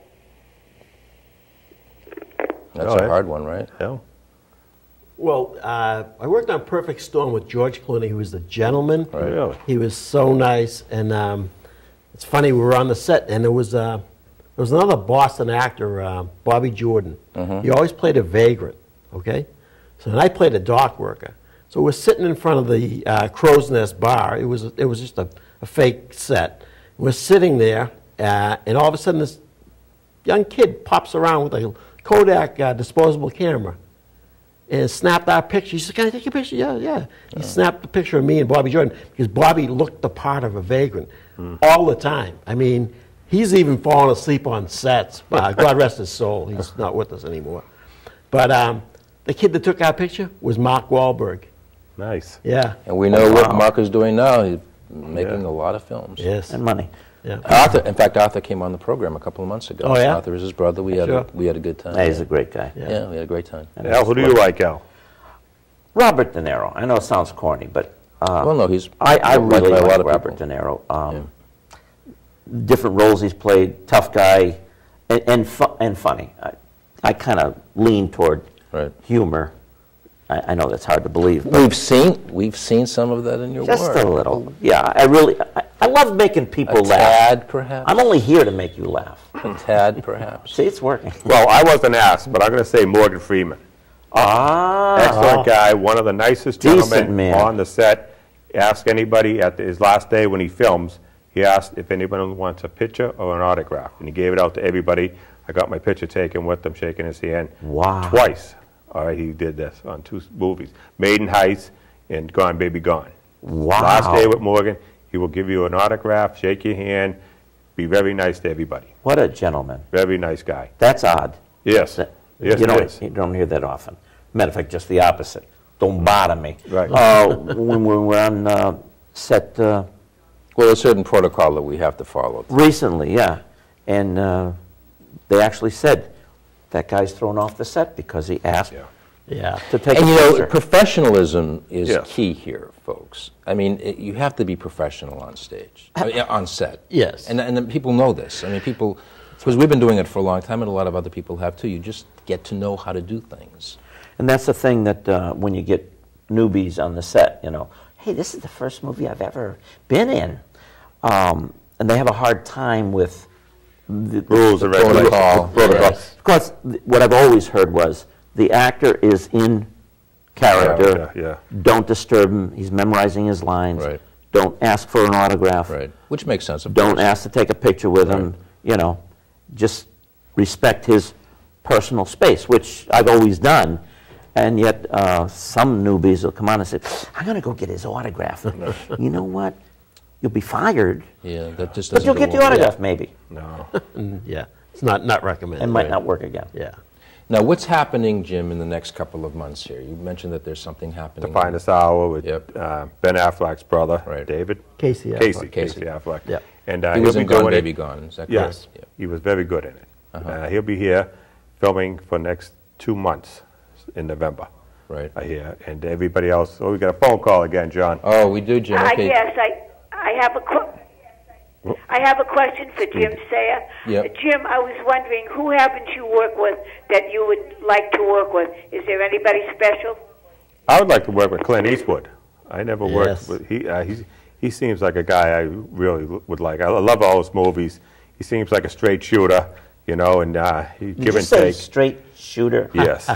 That's a hard one, right? Yeah. Well, I worked on Perfect Storm with George Clooney, who was the gentleman. Right. Really? He was so nice, and it's funny, we were on the set, and there was another Boston actor, Bobby Jordan. He always played a vagrant, okay? So, and I played a dock worker. So we're sitting in front of the Crow's Nest Bar. It was just a fake set. We're sitting there, and all of a sudden this young kid pops around with a Kodak disposable camera and snapped our picture. He said, can I take your picture? Yeah. He snapped the picture of me and Bobby Jordan because Bobby looked the part of a vagrant all the time. I mean, he's even fallen asleep on sets. God rest his soul. He's not with us anymore. But the kid that took our picture was Mark Wahlberg. Nice. Yeah. And we know what Mark is doing now. He's making a lot of films. Yes. And money. Yeah. Arthur, in fact, Arthur came on the program a couple of months ago. Oh, yeah? Arthur is his brother. We had a good time. Yeah, he's a great guy. Yeah, yeah, we had a great time. And Al, who do you like, Al? Robert De Niro. I know it sounds corny, but well, no, he's I really like Robert De Niro. Different roles he's played, tough guy, and funny. I kind of lean toward humor. I know that's hard to believe. We've seen some of that in your work. Just a little, yeah. I love making people laugh. A tad, perhaps. I'm only here to make you laugh. A tad, perhaps. See, it's working. Well, I wasn't asked, but I'm going to say Morgan Freeman. Ah, excellent guy. One of the nicest gentlemen on the set. Ask anybody at his last day when he films. He asked if anyone wants a picture or an autograph, and he gave it out to everybody. I got my picture taken with him, shaking his hand. Wow. Twice. All right, he did this on 2 movies, Maiden Heights and Gone Baby Gone. Wow. Last day with Morgan, he will give you an autograph, shake your hand, be very nice to everybody. What a gentleman. Very nice guy. That's odd. Yes. Yes, you don't hear that often. Matter of fact, just the opposite. Don't bother me. Right. When we're on set... well, there's a certain protocol that we have to follow. Recently, yeah. And they actually said, that guy's thrown off the set because he asked to take a picture. Know, professionalism is key here, folks. I mean, you have to be professional on stage, on set. Yes. And people know this. I mean, people, because we've been doing it for a long time, and a lot of other people have, too. You just get to know how to do things. And that's the thing that when you get newbies on the set, you know, hey, this is the first movie I've ever been in. And they have a hard time with... rules and protocol. Of course, what I've always heard was the actor is in character. Don't disturb him. He's memorizing his lines. Right. Don't ask for an autograph. Right. Which makes sense. Don't ask to take a picture with him. You know, just respect his personal space, which I've always done. And yet, some newbies will come on and say, "I'm going to go get his autograph." You know what? You'll be fired. Yeah, that just doesn't. But you'll get the autograph, maybe. No. Yeah, it's not recommended. It might not work again. Yeah. Now, what's happening, Jim, in the next couple of months here? You mentioned that there's something happening. The Finest Hour with Ben Affleck's brother, David. Casey Affleck. Casey Affleck. Yeah. And he was in Gone Baby Gone. Is that correct? Yes. Yeah. He was very good in it. He'll be here filming for the next 2 months in November. Right. I hear. And everybody else. Oh, we got a phone call again, John. Oh, we do, Jim. Okay. Yes, I have a question for Jim Sayer. Yep. Jim, I was wondering, who haven't you worked with that you would like to work with? Is there anybody special? I would like to work with Clint Eastwood. I never worked with he seems like a guy I really would like. I love all his movies. He seems like a straight shooter, you know, and give and take. Straight shooter. Yes,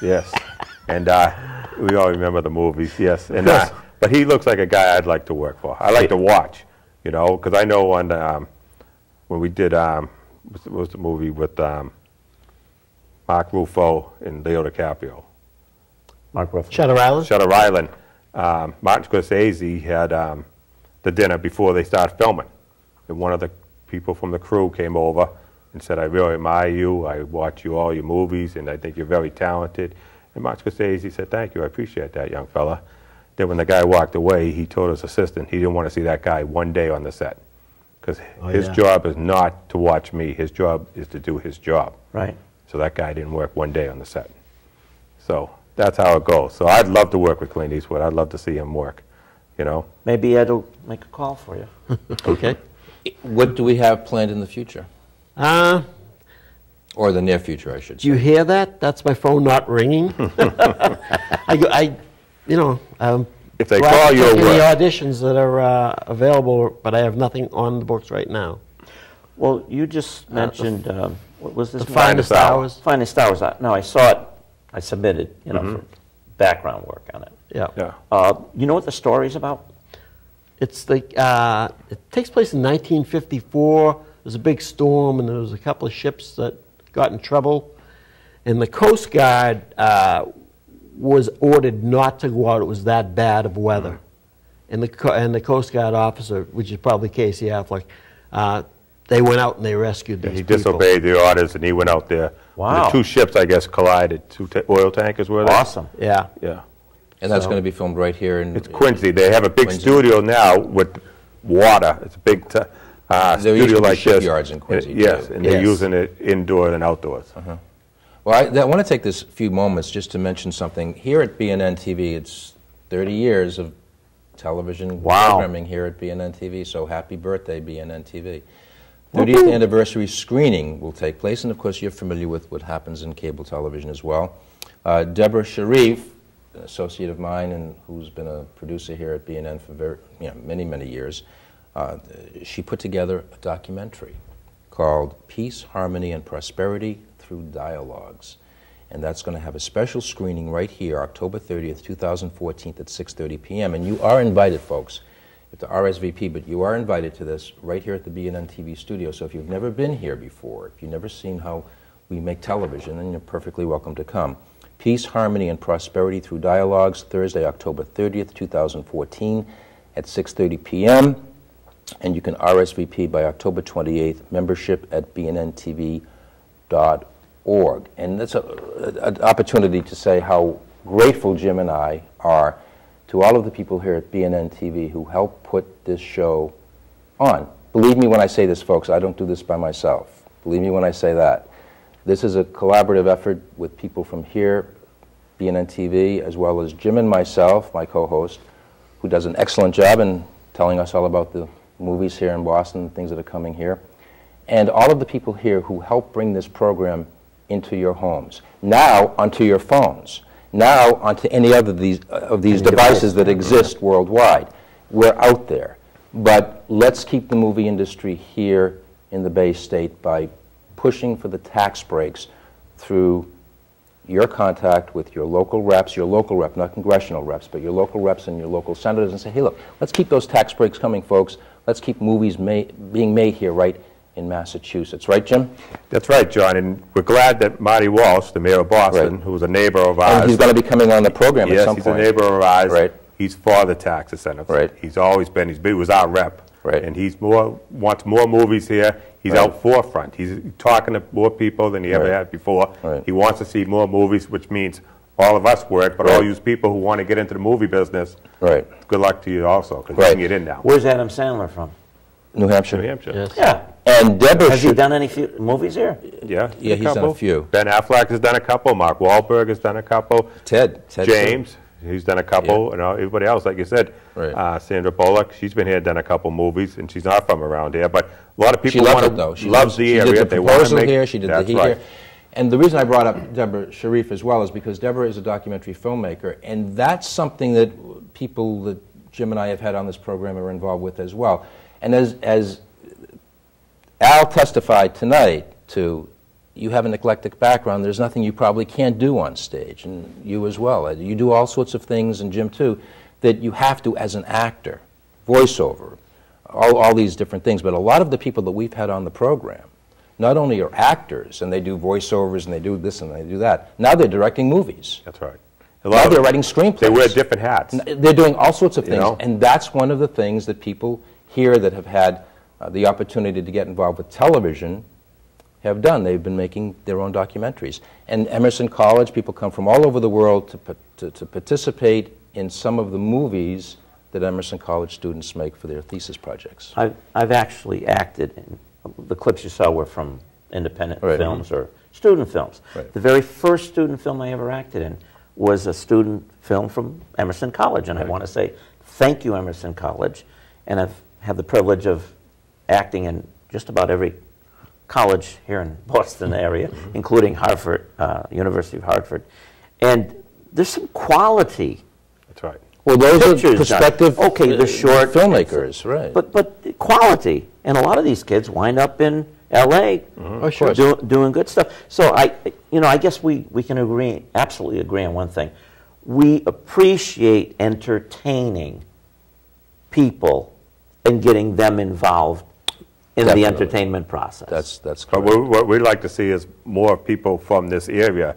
yes, and we all remember the movies. Yes, and. But he looks like a guy I'd like to work for. I like to watch, you know, because I know when we did what was the movie with Mark Ruffalo and Leo DiCaprio. Mark Ruffalo. Shutter Island. Shutter Island. Martin Scorsese had the dinner before they started filming, and one of the people from the crew came over and said, "I really admire you. I watch you all your movies, and I think you're very talented." And Martin Scorsese said, "Thank you. I appreciate that, young fella." Then when the guy walked away, he told his assistant he didn't want to see that guy one day on the set, because his job is not to watch me. His job is to do his job. Right. So that guy didn't work one day on the set. So that's how it goes. So I'd love to work with Clint Eastwood. I'd love to see him work, you know. Maybe Ed will make a call for you. Okay. What do we have planned in the future? Or the near future, I should say. Do you hear that? That's my phone not ringing. You know, if they call you, the auditions that are available, but I have nothing on the books right now. Well, you just mentioned what was this? The Finest Hours. Finest Hours. No, I saw it. I submitted, you know, for background work on it. Yeah. You know what the story's about? It's like it takes place in 1954. There was a big storm, and there was a couple of ships that got in trouble, and the Coast Guard. Was ordered not to go out. It was that bad of weather. And the Coast Guard officer, which is probably Casey Affleck, they went out and they rescued these people. He disobeyed the orders and he went out there. Wow. The 2 ships, I guess, collided. 2 oil tankers were there. Awesome. Yeah. Yeah. And that's going to be filmed right here in Quincy. They have a big studio now with water. It's a big studio like this. Shipyards in Quincy. Yes, too. And they're using it indoor and outdoors. Uh-huh. Well, I want to take this few moments just to mention something. Here at BNN TV, it's 30 years of television programming here at BNN TV, so happy birthday, BNN TV. 30th anniversary screening will take place, and of course you're familiar with what happens in cable television as well. Deborah Sharif, an associate of mine and who's been a producer here at BNN for many, many years, she put together a documentary called Peace, Harmony, and Prosperity Through Dialogues. And that's going to have a special screening right here, October 30th, 2014 at 6:30 p.m. And you are invited, folks. It's the RSVP, but you are invited to this right here at the BNN TV studio. So if you've never been here before, if you've never seen how we make television, then you're perfectly welcome to come. Peace, Harmony, and Prosperity Through Dialogues, Thursday, October 30th, 2014 at 6:30 p.m. And you can RSVP by October 28th, membership at bnntv.org. And that's an opportunity to say how grateful Jim and I are to all of the people here at BNN TV who help put this show on. Believe me when I say this, folks, I don't do this by myself. Believe me when I say that. This is a collaborative effort with people from here, BNN TV, as well as Jim and myself, my co-host, who does an excellent job in telling us all about the movies here in Boston, the things that are coming here, and all of the people here who help bring this program into your homes, now onto your phones, now onto any other of these devices that exist worldwide. We're out there. But let's keep the movie industry here in the Bay State by pushing for the tax breaks through your contact with your local reps, not congressional reps, but your local reps and your local senators, and say, hey, look, let's keep those tax breaks coming, folks. Let's keep movies being made here, right? In Massachusetts. Right, Jim? That's right, John. And we're glad that Marty Walsh, the mayor of Boston, who's a neighbor of ours. And he's going to be coming on the program at some point. Yes, he's a neighbor of ours. Right. He's for the tax incentives. Right. He's always been. He was our rep. Right. And he's wants more movies here. He's out forefront. He's talking to more people than he ever had before. Right. He wants to see more movies, which means all of us work, but all these people who want to get into the movie business, good luck to you also, because you can get in now. Where's Adam Sandler from? New Hampshire. New Hampshire. Yes. Yeah. And Deborah has he done any movies here? Yeah. Yeah, he's done a few. Ben Affleck has done a couple. Mark Wahlberg has done a couple. Ted James, he's done a couple. And everybody else, like you said, Sandra Bullock, she's been here, done a couple movies, and she's not from around here. But a lot of people she loves the area. She did the proposal here. She did the Heat here. And the reason I brought up Deborah Sharif as well is because Deborah is a documentary filmmaker, and that's something that people that Jim and I have had on this program are involved with as well. And as Al testified tonight to, you have an eclectic background, there's nothing you probably can't do on stage, and you as well. You do all sorts of things, and Jim too, that you have to as an actor, voiceover, all these different things. But a lot of the people that we've had on the program, not only are actors, and they do voiceovers, and they do this, and they do that, now they're directing movies. That's right. Now they're writing screenplays. They wear different hats. They're doing all sorts of things, and that's one of the things that people here that have had the opportunity to get involved with television have done. They've been making their own documentaries. And Emerson College, people come from all over the world to participate in some of the movies that Emerson College students make for their thesis projects. I've actually acted in, the clips you saw were from independent films or student films. Right. The very first student film I ever acted in was a student film from Emerson College, and I want to say thank you, Emerson College, and I've had the privilege of acting in just about every college here in Boston area, including Harvard, University of Hartford. And there's some quality. That's right. Well, those are perspective they're short filmmakers, but quality. And a lot of these kids wind up in LA doing good stuff. So I guess we can absolutely agree on one thing. We appreciate entertaining people and getting them involved in the entertainment process. That's correct. But what we'd like to see is more people from this area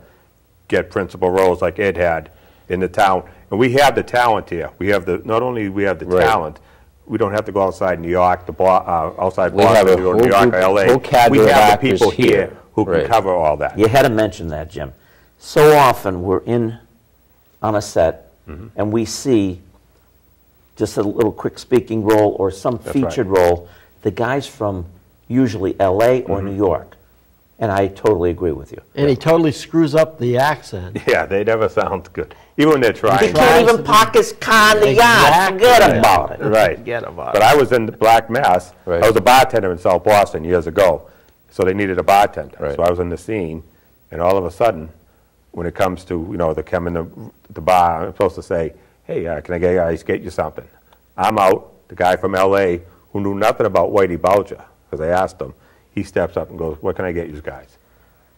get principal roles like Ed had in The Town. And we have the talent here. We have the, not only we have the talent, we don't have to go outside New York, outside Boston, or New York, or LA. We have the people here who can cover all that. You had to mention that, Jim. So often we're in on a set and we see just a little quick speaking role or some featured role the guys from usually L.A. or New York. And I totally agree with you. And he totally screws up the accent. Yeah, they never sound good. Even when they're trying. He can't even Pakistan the yacht. Forget about it. Right. Forget about it. But I was in the Black Mass. Right. I was a bartender in South Boston years ago. So they needed a bartender. Right. So I was in the scene. And all of a sudden, when it comes to, you know, they come in the bar, I'm supposed to say, hey, can I get you something? I'm out. The guy from L.A. who knew nothing about Whitey Bulger, because I asked him. He steps up and goes, what can I get you guys?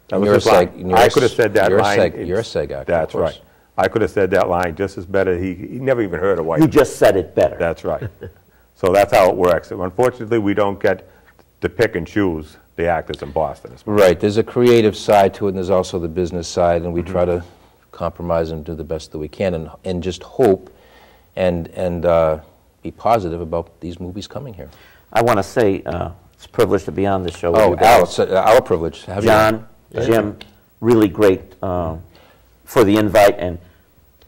That was I could have said that line. You're a SEG actor. That's right. I could have said that line just as better. He never even heard of Whitey. You just said it better. That's right. So that's how it works. Unfortunately, we don't get to pick and choose the actors in Boston. Right. There's a creative side to it, and there's also the business side, and we try to compromise and do the best that we can and just hope and be positive about these movies coming here. I want to say... it's a privilege to be on this show. Oh, our privilege. Have John, you? Jim, really great for the invite, and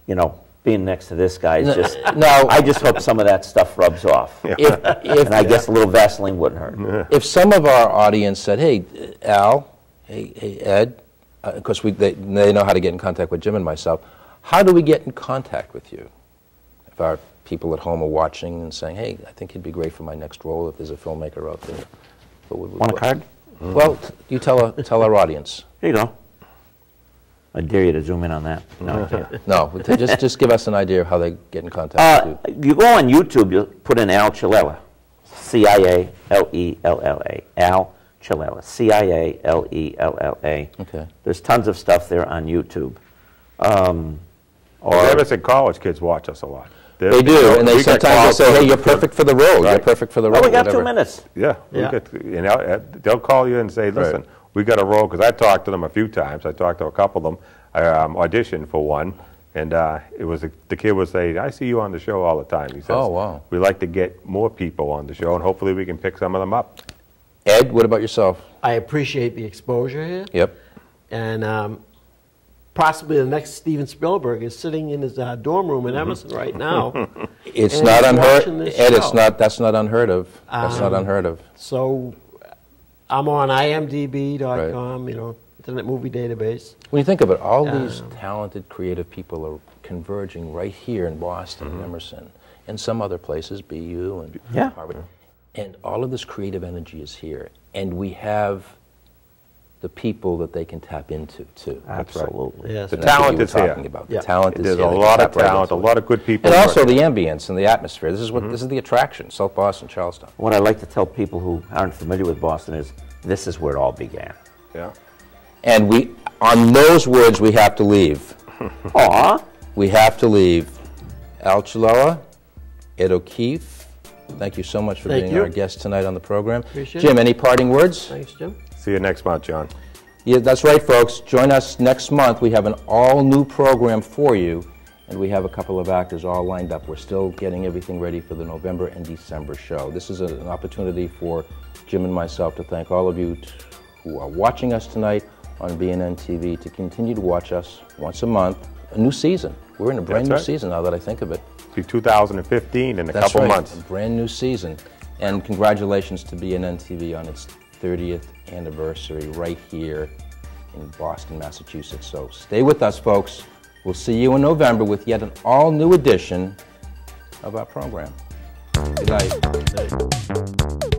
you know, being next to this guy is just. No, I just hope some of that stuff rubs off. Yeah. And I guess a little Vaseline wouldn't hurt. If some of our audience said, "Hey, Al, hey Ed," because they know how to get in contact with Jim and myself. How do we get in contact with you? If our people at home are watching and saying, hey, I think he'd be great for my next role if there's a filmmaker out there. Want a card? Well, you tell our audience. Here you go. I dare you to zoom in on that. No, no, just give us an idea of how they get in contact with you. You go on YouTube, you put in Al Cialella. C-I-A-L-E-L-L-A. Al Cialella. C-I-A-L-E-L-L-A. Okay. There's tons of stuff there on YouTube. Or Emerson College kids watch us a lot. They do, and they sometimes say, hey, you're perfect for the role. Right. You're perfect for the role. Well, we got 2 minutes. Yeah. You know, they'll call you and say, listen, we got a role, because I talked to them a few times. I talked to a couple of them. I auditioned for one, and it was the kid would say, I see you on the show all the time. He says, oh, wow. We like to get more people on the show, and hopefully we can pick some of them up. Ed, what about yourself? I appreciate the exposure here. Yep. And... possibly the next Steven Spielberg is sitting in his dorm room in Emerson right now. It's not unheard of. Ed, that's not unheard of. That's not unheard of. So I'm on imdb.com, you know, Internet Movie Database. When you think of it, all these talented, creative people are converging right here in Boston, Emerson, and some other places, BU and Harvard. And all of this creative energy is here, and we have... the people that they can tap into, too. Absolutely. Yes. The talent is here. The talent is here. There's a lot of talent, a lot of good people. And also the ambience and the atmosphere. This is what this is the attraction, South Boston, Charlestown. What I like to tell people who aren't familiar with Boston is, this is where it all began. Yeah. And we, on those words, we have to leave. Aw. We have to leave. Al Cialella, Ed O'Keefe, thank you so much for being our guest tonight on the program. Appreciate it. Jim, any parting words? Thanks, Jim. See you next month, John. Yeah, that's right, folks. Join us next month. We have an all-new program for you, and we have a couple of actors all lined up. We're still getting everything ready for the November and December show. This is an opportunity for Jim and myself to thank all of you who are watching us tonight on BNN TV to continue to watch us once a month. A new season. We're in a brand new season now that I think of it. It'll be 2015 in a couple months. A brand new season. And congratulations to BNN TV on its 30th anniversary right here in Boston, Massachusetts. So stay with us, folks. We'll see you in November with yet an all-new edition of our program. Good night.